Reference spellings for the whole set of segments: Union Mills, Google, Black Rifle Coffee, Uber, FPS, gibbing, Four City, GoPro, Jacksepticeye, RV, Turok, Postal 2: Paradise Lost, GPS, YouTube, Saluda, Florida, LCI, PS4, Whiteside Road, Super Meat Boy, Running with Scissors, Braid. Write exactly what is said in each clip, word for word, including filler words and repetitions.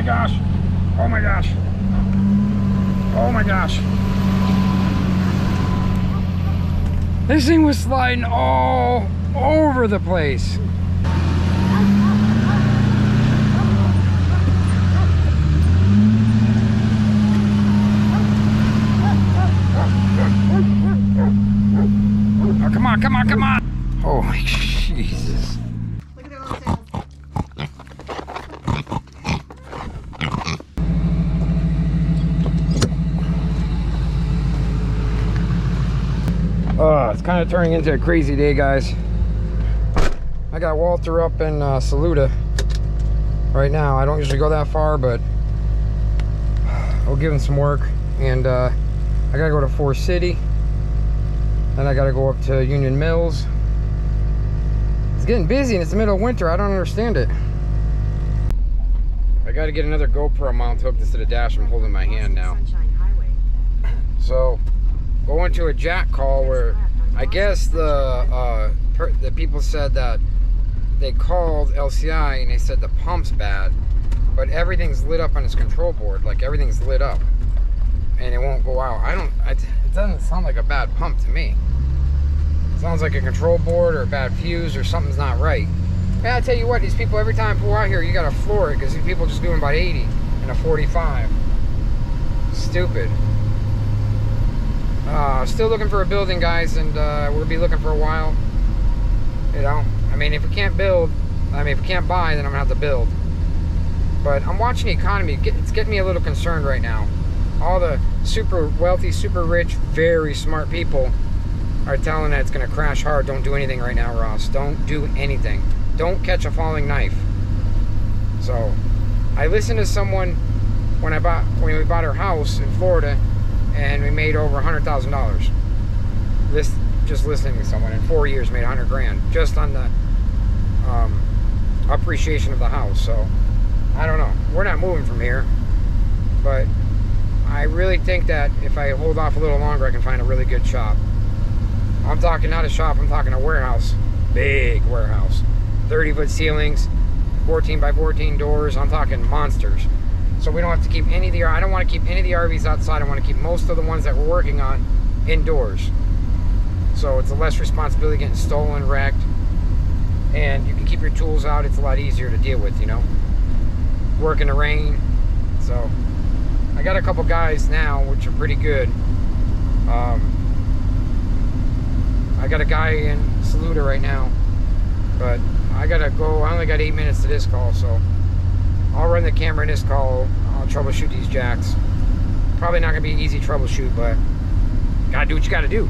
my gosh. Oh my gosh. Oh my gosh. This thing was sliding all over the place. Oh, come on, come on, come on. Holy Jesus. Look at their little tail. Uh, it's kind of turning into a crazy day, guys. I got Walter up in uh, Saluda right now. I don't usually go that far, but I'll give him some work. And uh, I gotta go to Four City. Then I gotta go up to Union Mills. It's getting busy and it's the middle of winter. I don't understand it. I gotta get another GoPro mount to hook this to the dash. I'm holding my hand now. So, going to a jack call where I guess the uh, per the people said that they called L C I and they said the pump's bad, but everything's lit up on its control board, like everything's lit up, and it won't go out. I don't. I, it doesn't sound like a bad pump to me. It sounds like a control board or a bad fuse or something's not right. And I tell you what, these people every time I pull out here, you gotta floor it because these people are just doing about eighty and a forty-five. Stupid. Uh, still looking for a building, guys, and uh, we'll be looking for a while. You know, I mean, if we can't build, I mean, if we can't buy, then I'm gonna have to build. But I'm watching the economy; it's getting me a little concerned right now. All the super wealthy, super rich, very smart people are telling that it's gonna crash hard. Don't do anything right now, Ross. Don't do anything. Don't catch a falling knife. So, I listened to someone when I bought when we bought our house in Florida. And we made over a hundred thousand dollars. This just listening to someone in four years made a hundred grand just on the um, appreciation of the house. So I don't know. We're not moving from here, but I really think that if I hold off a little longer, I can find a really good shop. I'm talking not a shop. I'm talking a warehouse, big warehouse, thirty foot ceilings, fourteen by fourteen doors. I'm talking monsters. So we don't have to keep any of the, I don't want to keep any of the R Vs outside. I want to keep most of the ones that we're working on indoors. So it's a less responsibility getting stolen, wrecked. And you can keep your tools out. It's a lot easier to deal with, you know. Work in the rain. So I got a couple guys now, which are pretty good. Um, I got a guy in Saluda right now. But I got to go. I only got eight minutes to this call, so. I'll run the camera in this call. I'll troubleshoot these jacks. Probably not gonna be an easy troubleshoot, but gotta do what you gotta do.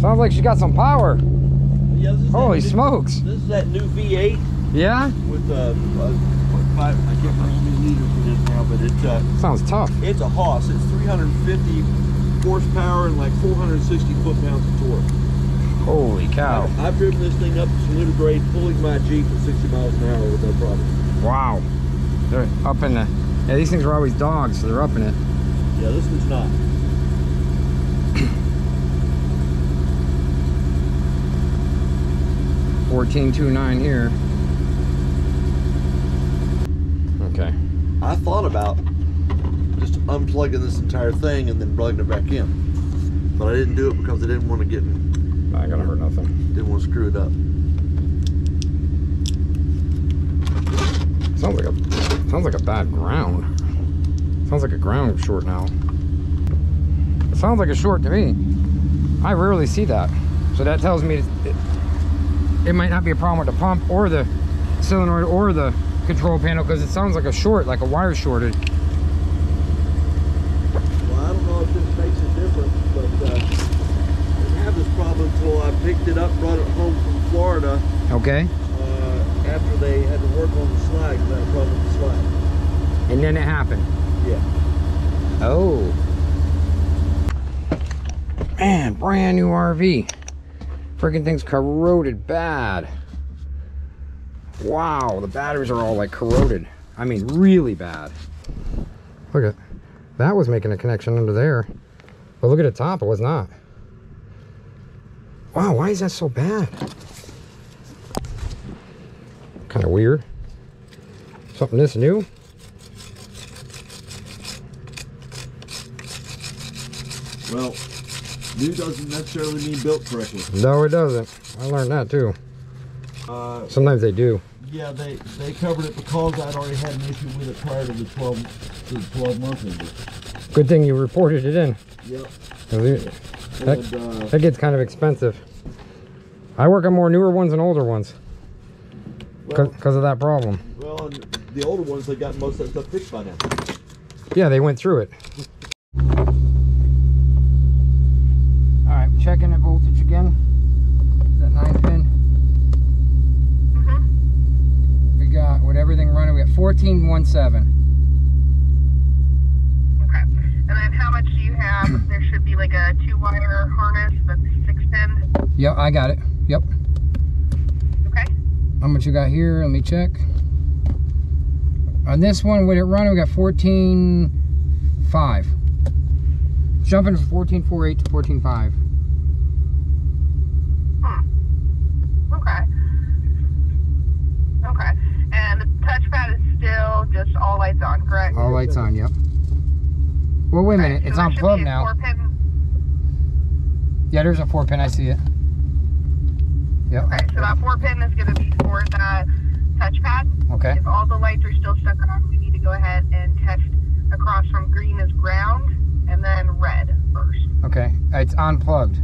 Sounds like she got some power. Yeah, holy new, smokes. This is that new V eight. Yeah? With uh, five, I can't remember how many liters it is now, but it uh, sounds tough. It's a hoss. It's three hundred fifty horsepower and like four hundred sixty foot-pounds of torque. Holy cow. I've, I've driven this thing up to Saluda grade, pulling my Jeep at sixty miles an hour with no problem. Wow. They're up in the... Yeah, these things are always dogs, so they're up in it. Yeah, this one's not. fourteen twenty-nine here. Okay. I thought about just unplugging this entire thing and then plugging it back in. But I didn't do it because I didn't want to get... in I ain't gonna hurt nothing. Didn't want to screw it up. Sounds like a sounds like a bad ground. Sounds like a ground short now. It sounds like a short to me. I rarely see that, so that tells me it, it, it might not be a problem with the pump or the solenoid or the control panel because it sounds like a short, like a wire shorted. Well, I don't know if this makes a difference, but. Uh... this problem until I picked it up, brought it home from Florida. Okay. Uh, after they had to work on the slide, because I had a problem with the slide. And then it happened? Yeah. Oh. Man, brand new R V. Freaking thing's corroded bad. Wow, the batteries are all like corroded. I mean, really bad. Look at, that was making a connection under there. But look at the top, it was not. Wow, why is that so bad? Kind of weird. Something this new. Well, new doesn't necessarily mean built correctly. No, it doesn't. I learned that too. Uh, Sometimes they do. Yeah, they they covered it because I'd already had an issue with it prior to the twelve to the twelve month window. Good thing you reported it in. Yep. It, that, and, uh, that gets kind of expensive. I work on more newer ones and older ones because well, of that problem. Well, and the older ones, they got most of that stuff fixed by now. Yeah, they went through it. All right, checking the voltage again. That nine pin. Got with everything running, we got fourteen one seven. Okay, and then how much do you have? There should be like a two wire harness that's six pin. Yep, I got it. Yep. Okay. How much you got here? Let me check. On this one, with it running, we got fourteen five. Jumping from fourteen forty-eight to fourteen five. Hmm. Okay. Okay. And the touchpad is still just all lights on, correct? All lights on, yep. Well, wait a minute, it's unplugged now. Yeah, there's a four pin, I see it. Yep. Okay, so that four pin is going to be for the touchpad. Okay. If all the lights are still stuck on, we need to go ahead and test across from green as ground and then red first. Okay, it's unplugged.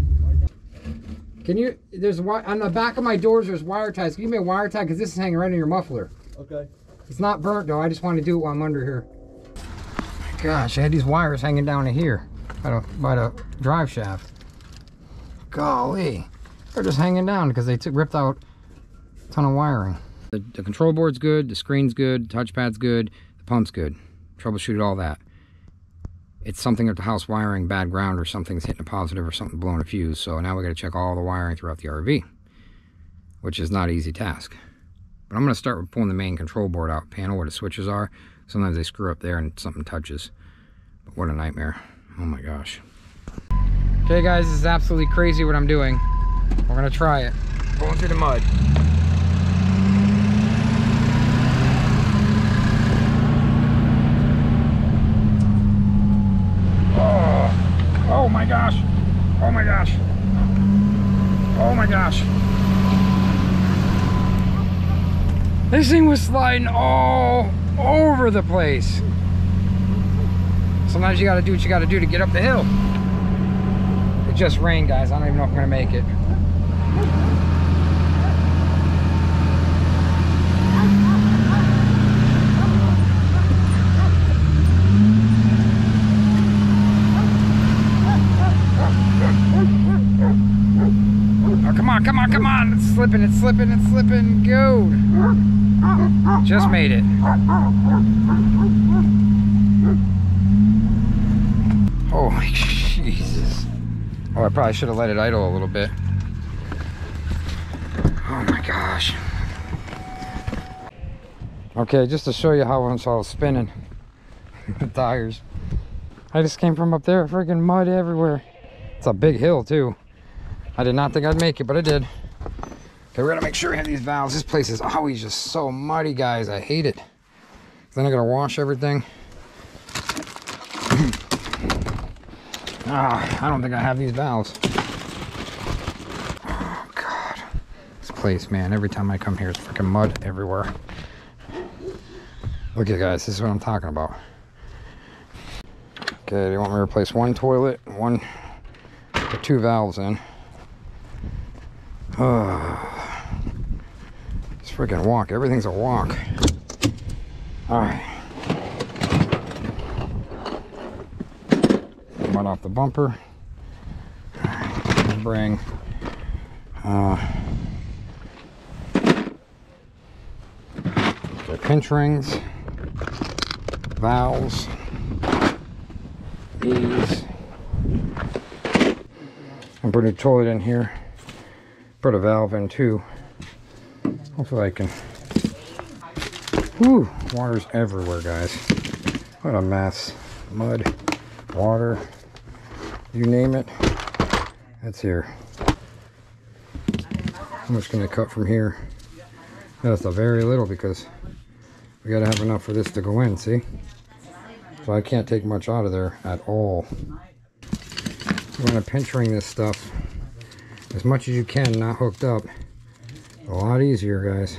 Can you, there's, on the back of my doors, there's wire ties. Can you give me a wire tie? Because this is hanging right in your muffler. Okay. It's not burnt, though. I just want to do it while I'm under here. Gosh, I had these wires hanging down to here by the, by the drive shaft. Golly. They're just hanging down because they took, ripped out a ton of wiring. The, the control board's good. The screen's good. The touchpad's good. The pump's good. Troubleshooted all that. It's something at the house wiring, bad ground, or something's hitting a positive or something blowing a fuse. So now we got to check all the wiring throughout the R V, which is not an easy task. But I'm going to start with pulling the main control board out panel where the switches are. Sometimes they screw up there and something touches. But what a nightmare. Oh my gosh. Okay guys, this is absolutely crazy what I'm doing. We're going to try it. Going through the mud. Oh my gosh, oh my gosh, oh my gosh. This thing was sliding all over the place. Sometimes you gotta do what you gotta do to get up the hill. It just rained, guys. I don't even know if I'm gonna make it. Come on, come on, it's slipping, it's slipping, it's slipping, go! Just made it. Holy Jesus. Oh, I probably should have let it idle a little bit. Oh my gosh. Okay, just to show you how it's all spinning. The tires. I just came from up there, freaking mud everywhere. It's a big hill too. I did not think I'd make it, but I did. Okay, we're gonna make sure we have these valves. This place is always just so muddy, guys. I hate it. Then I gotta wash everything. Ah, I don't think I have these valves. Oh God, this place, man. Every time I come here, it's freaking mud everywhere. Look at guys, this is what I'm talking about. Okay, they want me to replace one toilet, one, put two valves in. Oh, it's freaking walk. Everything's a walk. All right. Mud off the bumper. All right. Bring. Uh, the pinch rings, valves, these, and put a toilet in here. Put a valve in too. Hopefully I can. Whew, water's everywhere, guys. What a mess. Mud, water, you name it. That's here. I'm just going to cut from here just a very little, because we got to have enough for this to go in, see? So I can't take much out of there at all. We're going to pinch-ring this stuff as much as you can, not hooked up. A lot easier, guys.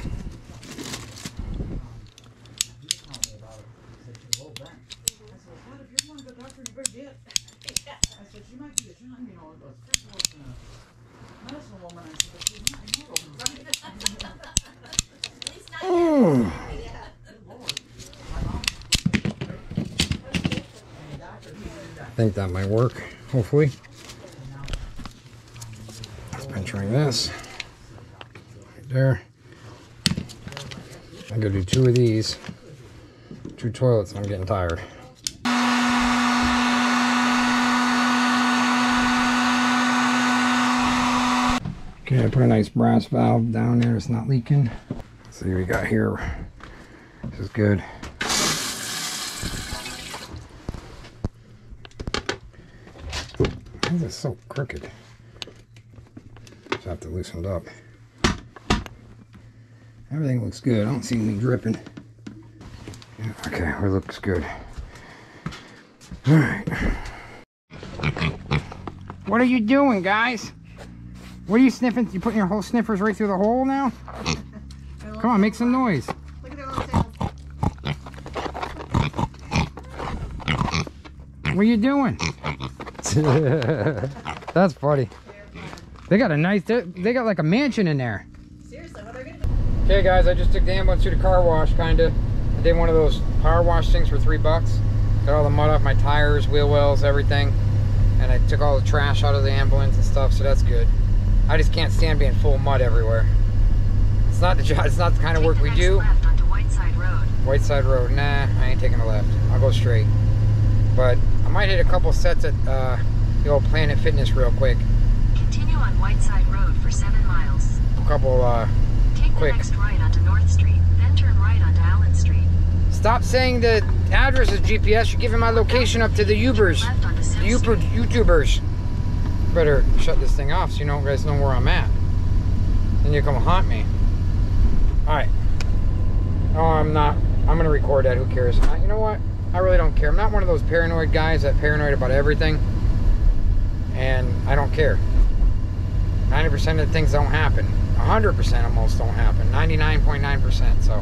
Mm. I think that might work, hopefully. Let's pinch ring this. There. I'm gonna do two of these, two toilets, and I'm getting tired. Okay, I put a nice brass valve down there, it's not leaking. Let's see what we got here. This is good. Why is this so crooked? Just have to loosen it up. Everything looks good. I don't see anything dripping. Yeah, okay, it looks good. All right. What are you doing, guys? What are you sniffing? You putting your whole sniffers right through the hole now? Come on, make some noise. Look at their little tails. What are you doing? That's funny. They got a nice. They got like a mansion in there. Seriously, what are they gonna do? Okay guys, I just took the ambulance to the car wash, kinda. I did one of those power wash things for three bucks. Got all the mud off my tires, wheel wells, everything. And I took all the trash out of the ambulance and stuff, so that's good. I just can't stand being full of mud everywhere. It's not the job, it's not the kind of work we do. Left onto Whiteside Road. Whiteside Road, nah, I ain't taking a left. I'll go straight. But I might hit a couple sets at uh, the old Planet Fitness real quick. Continue on Whiteside Road for seven miles. A couple, uh, Quick. Next right onto North Street, then turn right onto Allen Street. Stop saying the address is G P S. You're giving my location up to the Ubers. The Uber, YouTubers. Better shut this thing off so you guys know where I'm at. Then you come haunt me. Alright. Oh, I'm not. I'm going to record that. Who cares? I, you know what? I really don't care. I'm not one of those paranoid guys that paranoid about everything. And I don't care. ninety percent of the things don't happen. one hundred percent almost don't happen. ninety-nine point nine percent. So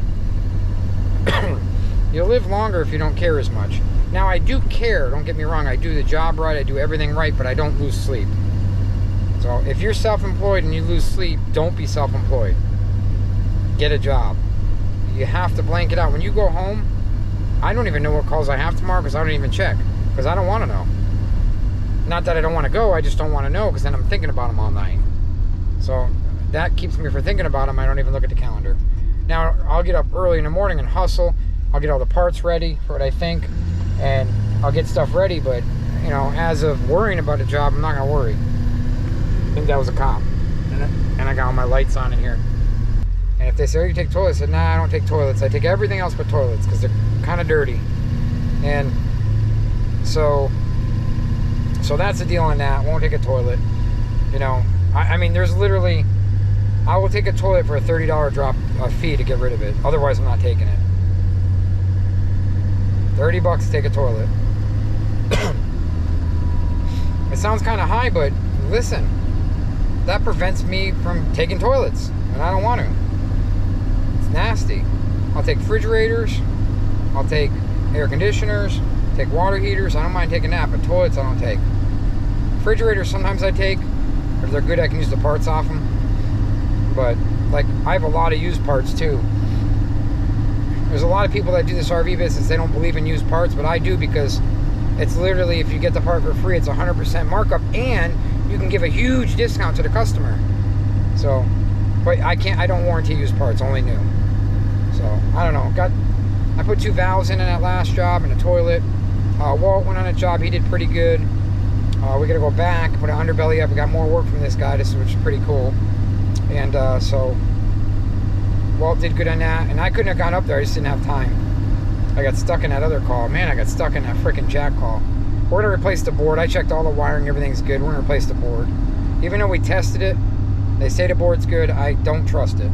you'll live longer if you don't care as much. Now I do care. Don't get me wrong. I do the job right. I do everything right, but I don't lose sleep. So if you're self-employed and you lose sleep, don't be self-employed. Get a job. You have to blank it out. When you go home, I don't even know what calls I have tomorrow because I don't even check. Because I don't want to know. Not that I don't want to go. I just don't want to know because then I'm thinking about them all night. So that keeps me from thinking about them. I don't even look at the calendar. Now, I'll get up early in the morning and hustle. I'll get all the parts ready for what I think, and I'll get stuff ready, but, you know, as of worrying about a job, I'm not going to worry. I think that was a cop. And I got all my lights on in here. And if they say, oh, you take toilets, I said, nah, I don't take toilets. I take everything else but toilets, because they're kind of dirty. And so, so that's the deal on that. Won't take a toilet. You know, I, I mean, there's literally... I will take a toilet for a thirty dollar drop a fee to get rid of it. Otherwise, I'm not taking it. thirty bucks to take a toilet. It sounds kind of high, but listen. That prevents me from taking toilets. And I don't want to. It's nasty. I'll take refrigerators. I'll take air conditioners. Take water heaters. I don't mind taking that, but toilets I don't take. Refrigerators sometimes I take. If they're good, I can use the parts off them. But, like, I have a lot of used parts, too. There's a lot of people that do this R V business. They don't believe in used parts, but I do because it's literally, if you get the part for free, it's one hundred percent markup, and you can give a huge discount to the customer. So, but I can't, I don't warranty used parts, only new. So, I don't know. Got, I put two valves in in that last job and a toilet. Uh, Walt went on a job. He did pretty good. Uh, we got to go back, put an underbelly up. We got more work from this guy, which is pretty cool. And uh, so Walt did good on that, and I couldn't have gone up there. I just didn't have time. I got stuck in that other call. Man, I got stuck in that freaking jack call. We're going to replace the board. I checked all the wiring. Everything's good. We're going to replace the board. Even though we tested it, They say the board's good. I don't trust it.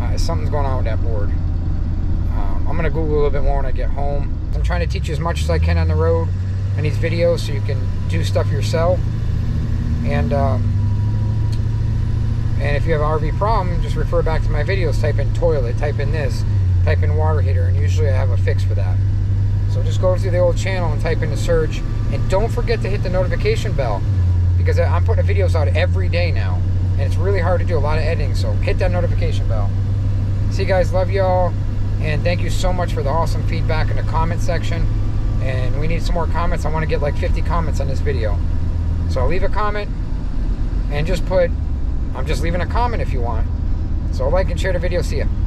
Uh, something's going on with that board. Um, I'm going to Google a little bit more when I get home. I'm trying to teach you as much as I can on the road in these videos so you can do stuff yourself. And um, and if you have an R V problem, just refer back to my videos. Type in toilet, type in this, type in water heater, and usually I have a fix for that. So just go through the old channel and type in the search. And don't forget to hit the notification bell, because I'm putting videos out every day now. And it's really hard to do a lot of editing, so hit that notification bell. See you guys, love y'all, and thank you so much for the awesome feedback in the comment section. And we need some more comments. I want to get like fifty comments on this video. So leave a comment and just put, I'm just leaving a comment if you want. So like and share the video. See ya.